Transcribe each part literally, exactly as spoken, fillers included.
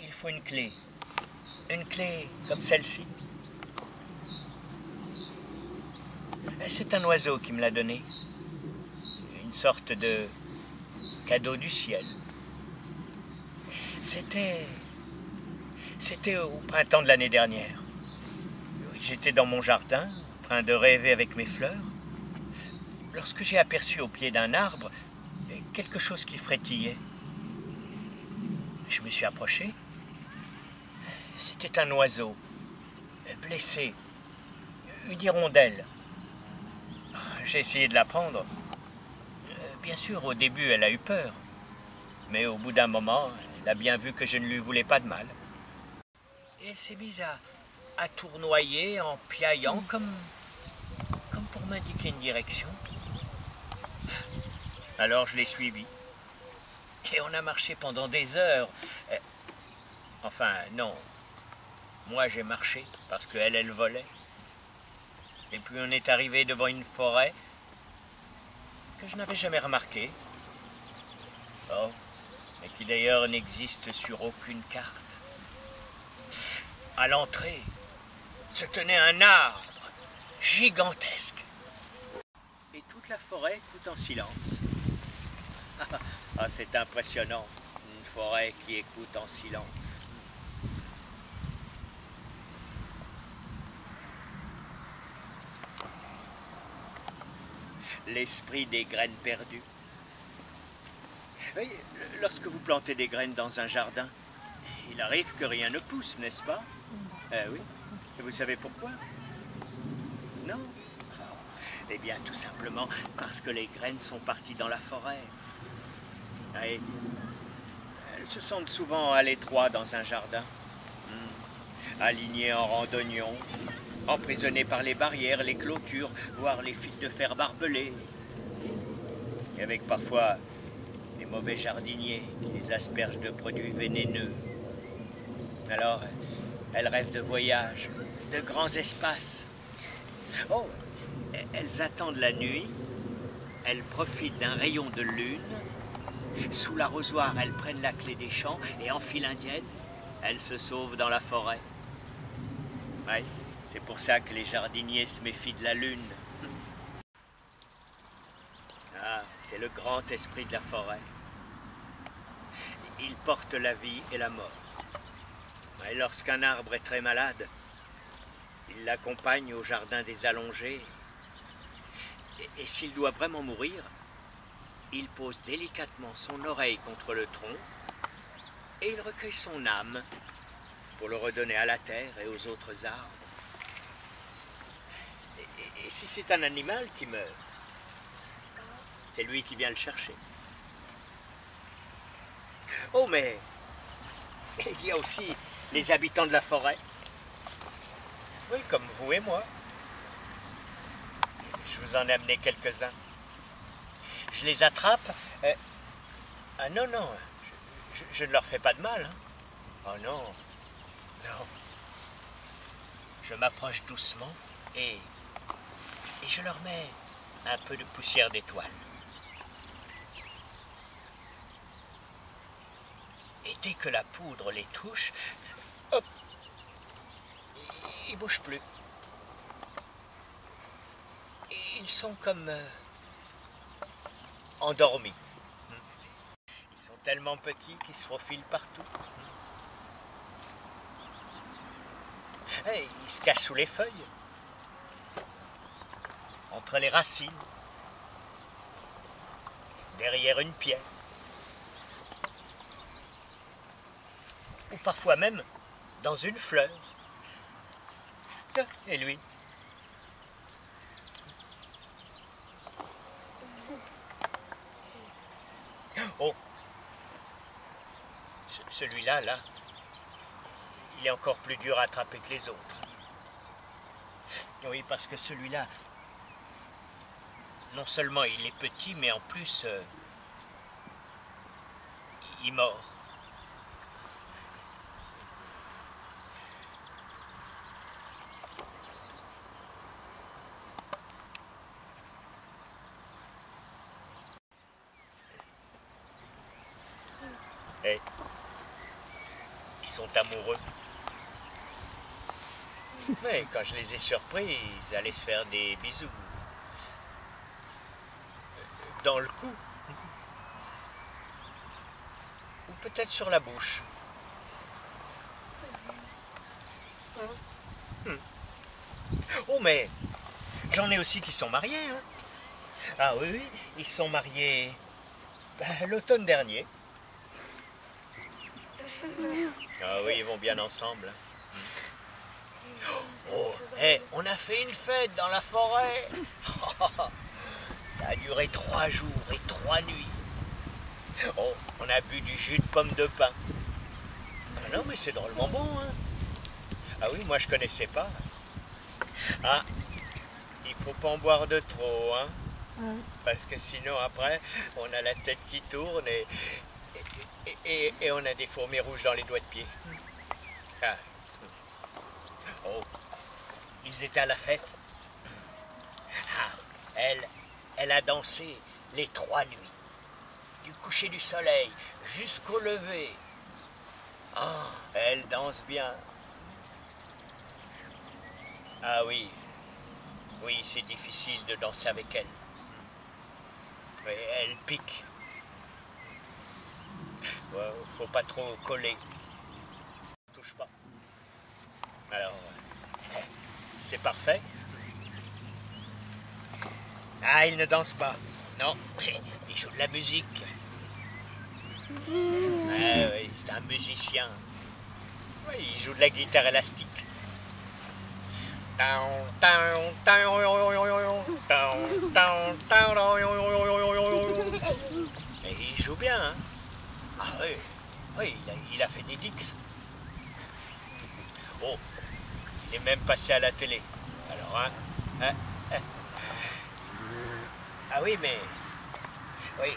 il faut une clé. Une clé comme celle-ci. C'est un oiseau qui me l'a donnée. Une sorte de cadeau du ciel. C'était... C'était au printemps de l'année dernière. J'étais dans mon jardin, en train de rêver avec mes fleurs, lorsque j'ai aperçu au pied d'un arbre quelque chose qui frétillait. Je me suis approché. C'était un oiseau, blessé, une hirondelle. J'ai essayé de la prendre. Bien sûr, au début, elle a eu peur. Mais au bout d'un moment, elle a bien vu que je ne lui voulais pas de mal. Et elle s'est mise à, à tournoyer en piaillant comme, comme pour m'indiquer une direction. Alors je l'ai suivie. Et on a marché pendant des heures. Enfin, non. Moi, j'ai marché parce qu'elle, elle volait. Et puis on est arrivé devant une forêt que je n'avais jamais remarquée. Oh, et qui d'ailleurs n'existe sur aucune carte. À l'entrée se tenait un arbre gigantesque. Et toute la forêt tout en silence. Ah, c'est impressionnant, une forêt qui écoute en silence. L'esprit des graines perdues. Voyez, lorsque vous plantez des graines dans un jardin, il arrive que rien ne pousse, n'est-ce pas? Euh, oui. Et vous savez pourquoi? Non? Eh bien, tout simplement parce que les graines sont parties dans la forêt. Et elles se sentent souvent à l'étroit dans un jardin, alignées en rang d'oignons, emprisonnées par les barrières, les clôtures, voire les fils de fer barbelés, et avec parfois des mauvais jardiniers qui les aspergent de produits vénéneux. Alors, elles rêvent de voyages, de grands espaces. Oh, elles attendent la nuit, elles profitent d'un rayon de lune. Sous l'arrosoir, elles prennent la clé des champs et en file indienne, elles se sauvent dans la forêt. Ouais, c'est pour ça que les jardiniers se méfient de la lune. Ah, c'est le grand esprit de la forêt. Il porte la vie et la mort. Et lorsqu'un arbre est très malade, il l'accompagne au jardin des allongés. Et, et s'il doit vraiment mourir, il pose délicatement son oreille contre le tronc et il recueille son âme pour le redonner à la terre et aux autres arbres. Et, et, et si c'est un animal qui meurt, c'est lui qui vient le chercher. Oh, mais il y a aussi les habitants de la forêt. Oui, comme vous et moi. Je vous en ai amené quelques-uns. Je les attrape. Euh... Ah non, non, je, je, je ne leur fais pas de mal. Hein. Oh non, non. Je m'approche doucement et, et je leur mets un peu de poussière d'étoile. Et dès que la poudre les touche, hop, ils ne bougent plus. Et ils sont comme... Euh... endormis. Ils sont tellement petits qu'ils se faufilent partout. Et ils se cachent sous les feuilles, entre les racines, derrière une pierre. Ou parfois même dans une fleur. Et lui ? Oh, celui-là, là, il est encore plus dur à attraper que les autres. Oui, parce que celui-là, non seulement il est petit, mais en plus, euh, il mord. Ils sont amoureux. Mais quand je les ai surpris, ils allaient se faire des bisous. Dans le cou. Ou peut-être sur la bouche. Oh mais, j'en ai aussi qui sont mariés. Hein. Ah oui, oui, ils sont mariés ben, l'automne dernier. Ah oui, ils vont bien ensemble. Oh, hey, on a fait une fête dans la forêt. Ça a duré trois jours et trois nuits. Oh, on a bu du jus de pomme de pin. Ah non, mais c'est drôlement bon. Hein. Ah oui, moi je connaissais pas. Ah, il faut pas en boire de trop, hein. Ouais. Parce que sinon après, on a la tête qui tourne et, et, et, et on a des fourmis rouges dans les doigts de pied. Ah. Oh, ils étaient à la fête. Ah, elle, elle a dansé les trois nuits, du coucher du soleil jusqu'au lever. Ah, elle danse bien. Ah oui, oui, c'est difficile de danser avec elle. Oui, elle pique. Ouais, faut pas trop coller. Touche pas. Alors, c'est parfait. Ah, il ne danse pas. Non, il joue de la musique. Ah oui, c'est un musicien. Oui, il joue de la guitare élastique. Et il joue bien, hein? Ah oui, oui il, a, il a fait des dix. Oh, il est même passé à la télé. Alors, hein, hein, hein. Ah oui, mais... Oui,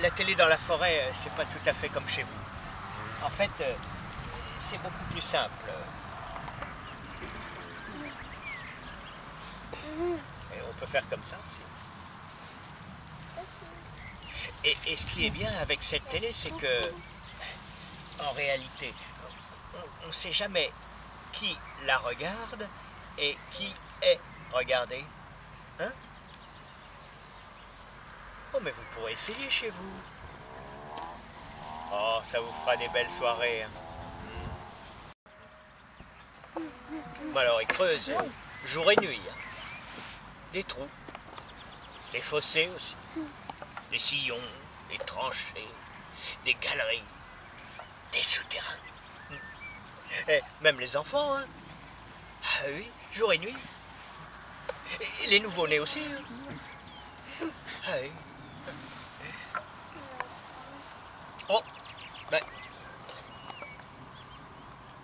la télé dans la forêt, c'est pas tout à fait comme chez vous. En fait, c'est beaucoup plus simple. Et on peut faire comme ça aussi. Et, et ce qui est bien avec cette télé, c'est que, en réalité, on ne sait jamais qui la regarde et qui est regardé. Hein? Oh, mais vous pourrez essayer chez vous. Oh, ça vous fera des belles soirées. Hein? Alors, ils creusent jour et nuit. Hein? Des trous, des fossés aussi, des sillons, des tranchées, des galeries, des souterrains. Et même les enfants, hein. Ah oui, jour et nuit. Et les nouveau-nés aussi. Hein. Ah oui. Oh, ben,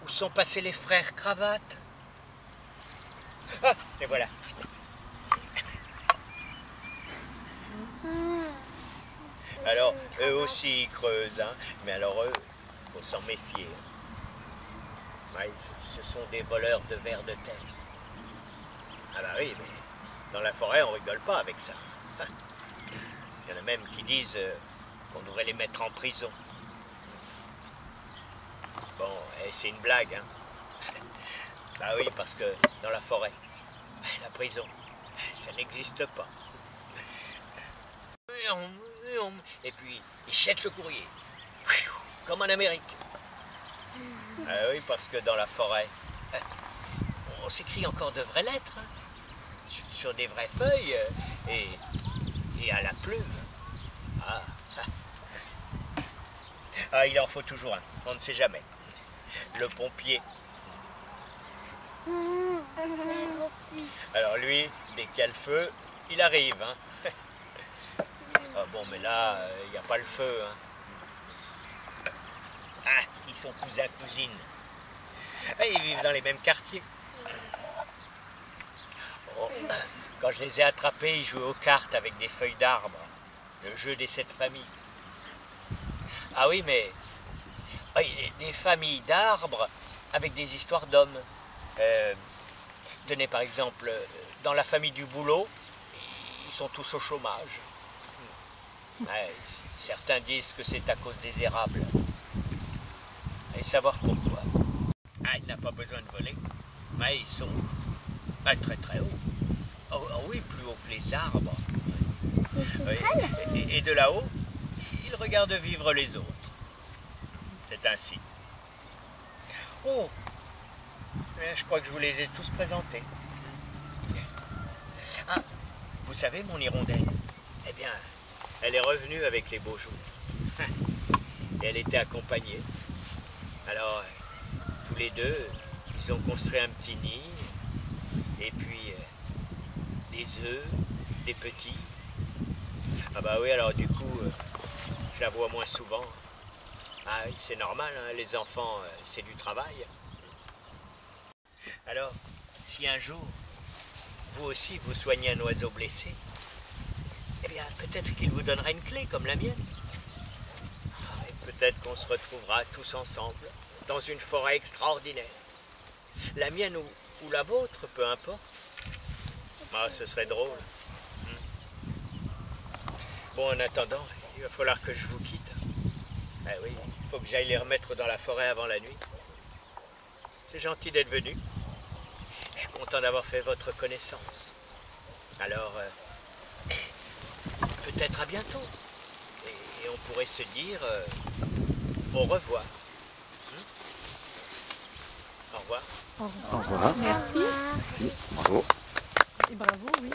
où sont passés les frères cravates? Ah, les voilà. Alors, eux aussi, ils creusent, hein. Mais alors, eux, il faut s'en méfier. Ouais, ce sont des voleurs de vers de terre. Ah bah oui, mais dans la forêt, on rigole pas avec ça. Il y en a même qui disent qu'on devrait les mettre en prison. Bon, c'est une blague, hein. Bah oui, parce que dans la forêt, la prison, ça n'existe pas. Et puis, ils jettent le courrier, comme en Amérique. Ah oui, parce que dans la forêt, on s'écrit encore de vraies lettres, hein, sur des vraies feuilles et, et à la plume. Ah. Ah, il en faut toujours un, on ne sait jamais. Le pompier. Alors lui, dès qu'il y a le feu, il arrive. Hein. Ah bon, mais là, il euh, n'y a pas le feu. Hein. Ah, ils sont cousins-cousines. Ah, ils vivent dans les mêmes quartiers. Oh, quand je les ai attrapés, ils jouaient aux cartes avec des feuilles d'arbres. Le jeu des sept familles. Ah oui, mais... Ah, des familles d'arbres avec des histoires d'hommes. Euh, tenez, par exemple, dans la famille du boulot, ils sont tous au chômage. Ouais, certains disent que c'est à cause des érables. Et savoir pourquoi. ah, il n'a pas besoin de voler, mais ils sont pas très très hauts. Oh, oh oui, plus haut que les arbres. Oui. Et, et de là-haut, ils regardent vivre les autres. C'est ainsi. Oh, je crois que je vous les ai tous présentés. Ah, vous savez mon hirondelle? Eh bien, elle est revenue avec les beaux jours. Et elle était accompagnée. Alors, tous les deux, ils ont construit un petit nid, et puis euh, des œufs, des petits. Ah bah oui, alors du coup, euh, je la vois moins souvent. Ah oui, c'est normal, hein, les enfants, euh, c'est du travail. Alors, si un jour, vous aussi, vous soignez un oiseau blessé, eh bien, peut-être qu'il vous donnera une clé comme la mienne. Peut-être qu'on se retrouvera tous ensemble dans une forêt extraordinaire. La mienne ou, ou la vôtre, peu importe. Ah, ce serait drôle. Bon, en attendant, il va falloir que je vous quitte. Ah oui, il faut que j'aille les remettre dans la forêt avant la nuit. C'est gentil d'être venu. Je suis content d'avoir fait votre connaissance. Alors, euh, peut-être à bientôt. Et on pourrait se dire euh, au revoir. Hmm? Au revoir. Au revoir. Merci. Merci. Bravo. Et bravo, oui.